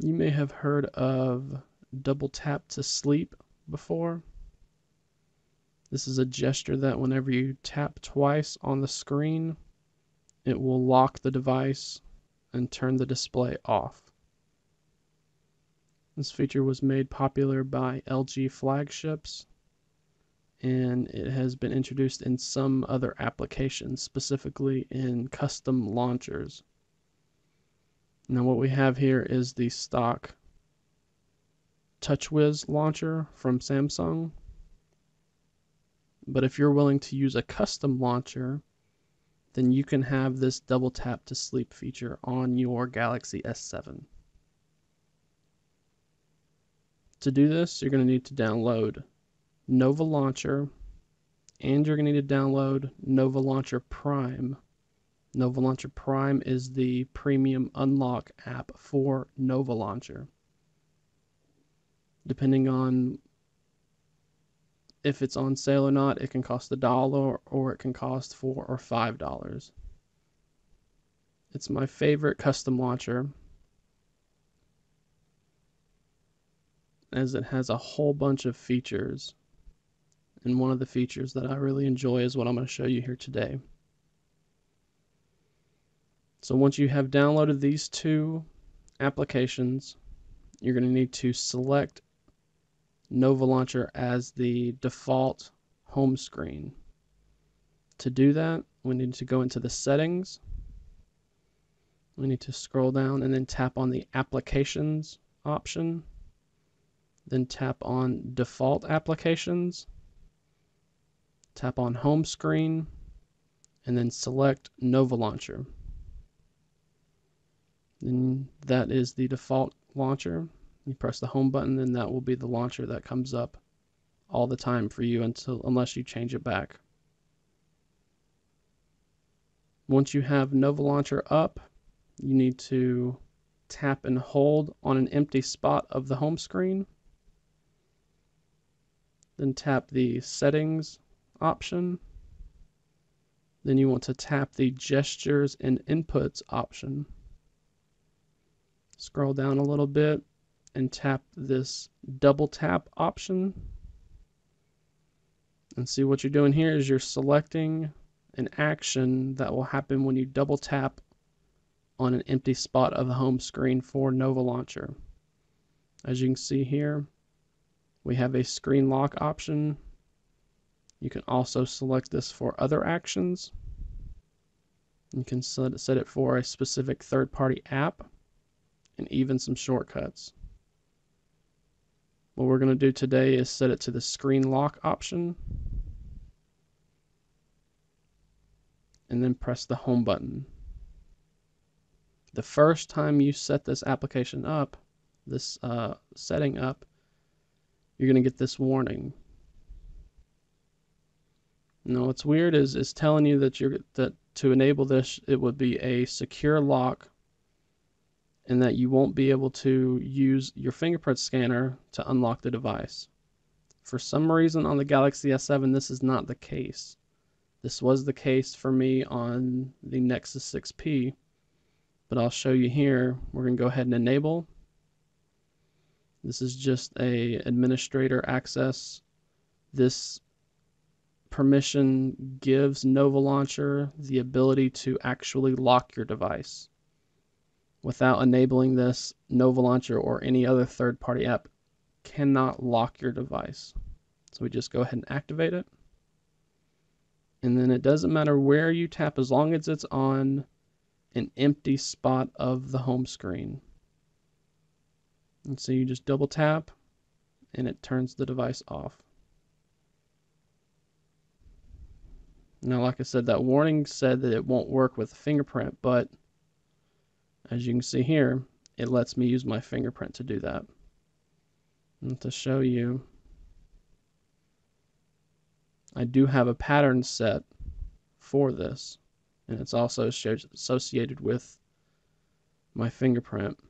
You may have heard of Double Tap to Sleep before. This is a gesture that whenever you tap twice on the screen, it will lock the device and turn the display off. This feature was made popular by LG flagships, and it has been introduced in some other applications, specifically in custom launchers. Now what we have here is the stock TouchWiz launcher from Samsung, but if you're willing to use a custom launcher, then you can have this Double Tap to Sleep feature on your Galaxy S7. To do this, you're going to need to download Nova Launcher, and you're going to need to download Nova Launcher Prime. Nova Launcher Prime is the premium unlock app for Nova Launcher. Depending on if it's on sale or not, it can cost $1 or it can cost $4 or $5. It's my favorite custom launcher, as it has a whole bunch of features, and one of the features that I really enjoy is what I'm going to show you here today. So once you have downloaded these two applications, you're going to need to select Nova Launcher as the default home screen. To do that, we need to go into the settings, we need to scroll down and then tap on the applications option, then tap on default applications, tap on home screen, and then select Nova Launcher. Then that is the default launcher. You press the home button and that will be the launcher that comes up all the time for you unless you change it back. Once you have Nova Launcher up, you need to tap and hold on an empty spot of the home screen. Then tap the settings option. Then you want to tap the gestures and inputs option. Scroll down a little bit and tap this double tap option. And see what you're doing here is you're selecting an action that will happen when you double tap on an empty spot of the home screen for Nova Launcher. As you can see here, we have a screen lock option. You can also select this for other actions. You can set it for a specific third-party app and even some shortcuts. What we're going to do today is set it to the screen lock option and then press the home button. The first time you set this application up, this setting up, you're going to get this warning. Now what's weird is it's telling you that to enable this, it would be a secure lock and that you won't be able to use your fingerprint scanner to unlock the device. For some reason on the Galaxy S7, this is not the case. This was the case for me on the Nexus 6P, but I'll show you here. We're going to go ahead and enable. This is just a administrator access. This permission gives Nova Launcher the ability to actually lock your device. Without enabling this, Nova Launcher or any other third-party app cannot lock your device. So we just go ahead and activate it. And then it doesn't matter where you tap as long as it's on an empty spot of the home screen. And so you just double tap and it turns the device off. Now like I said, that warning said that it won't work with the fingerprint, but as you can see here, it lets me use my fingerprint to do that. And to show you, I do have a pattern set for this, and it's also associated with my fingerprint.